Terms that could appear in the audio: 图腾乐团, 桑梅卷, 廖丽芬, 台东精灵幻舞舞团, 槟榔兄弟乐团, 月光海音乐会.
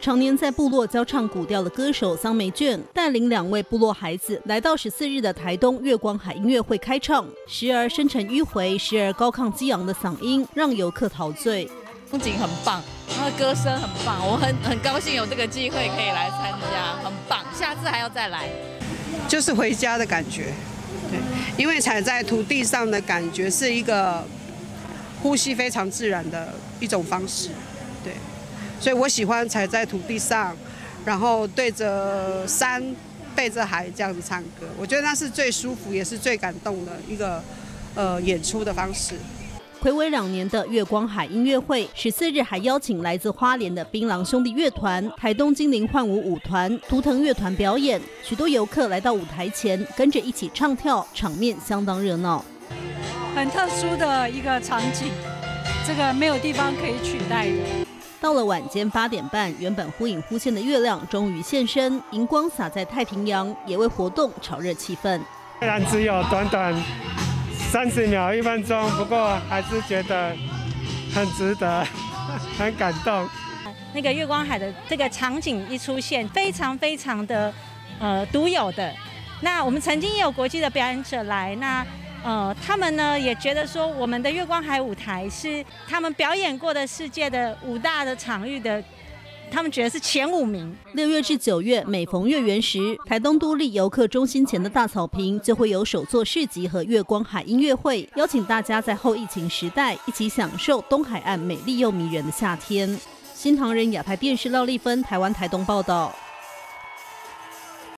常年在部落教唱古调的歌手桑梅卷带领2位部落孩子来到14日的台东月光海音乐会开唱，时而深沉迂回，时而高亢激昂的嗓音让游客陶醉。风景很棒，他的歌声很棒，我很高兴有这个机会可以来参加，很棒，下次还要再来。就是回家的感觉，对，因为踩在土地上的感觉是一个呼吸非常自然的一种方式，对。 所以我喜欢踩在土地上，然后对着山、背着海这样子唱歌，我觉得那是最舒服，也是最感动的一个演出的方式。暌违2年的月光海音乐会，14日还邀请来自花莲的槟榔兄弟乐团、台东精灵幻舞舞团、图腾乐团表演，许多游客来到舞台前跟着一起唱跳，场面相当热闹。很特殊的一个场景，这个没有地方可以取代的。 到了晚间8点半，原本忽隐忽现的月亮终于现身，荧光洒在太平洋，也为活动炒热气氛。虽然只有短短30秒、1分钟，不过还是觉得很值得，很感动。那个月光海的这个场景一出现，非常的独有的。那我们曾经也有国际的表演者来，那。 他们呢也觉得说，我们的月光海舞台是他们表演过的世界的5大的场域的，他们觉得是前5名。6月至9月，每逢月圆时，台东都立游客中心前的大草坪就会有手作市集和月光海音乐会，邀请大家在后疫情时代一起享受东海岸美丽又迷人的夏天。新唐人亚太电视廖丽芬，台湾台东报道。